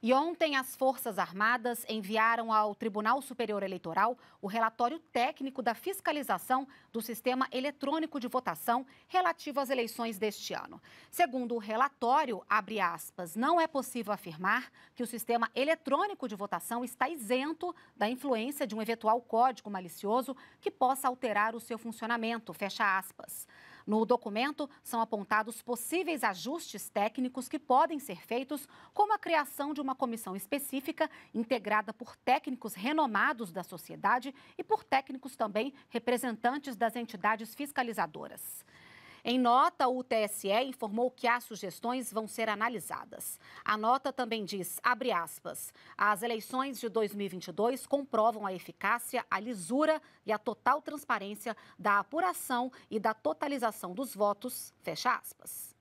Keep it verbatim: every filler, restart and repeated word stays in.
E ontem as Forças Armadas enviaram ao Tribunal Superior Eleitoral o relatório técnico da fiscalização do sistema eletrônico de votação relativo às eleições deste ano. Segundo o relatório, abre aspas, não é possível afirmar que o sistema eletrônico de votação está isento da influência de um eventual código malicioso que possa alterar o seu funcionamento, fecha aspas. No documento, são apontados possíveis ajustes técnicos que podem ser feitos, como a criação de uma comissão específica integrada por técnicos renomados da sociedade e por técnicos também representantes das entidades fiscalizadoras. Em nota, o T S E informou que as sugestões vão ser analisadas. A nota também diz, abre aspas, as eleições de dois mil e vinte e dois comprovam a eficácia, a lisura e a total transparência da apuração e da totalização dos votos, fecha aspas.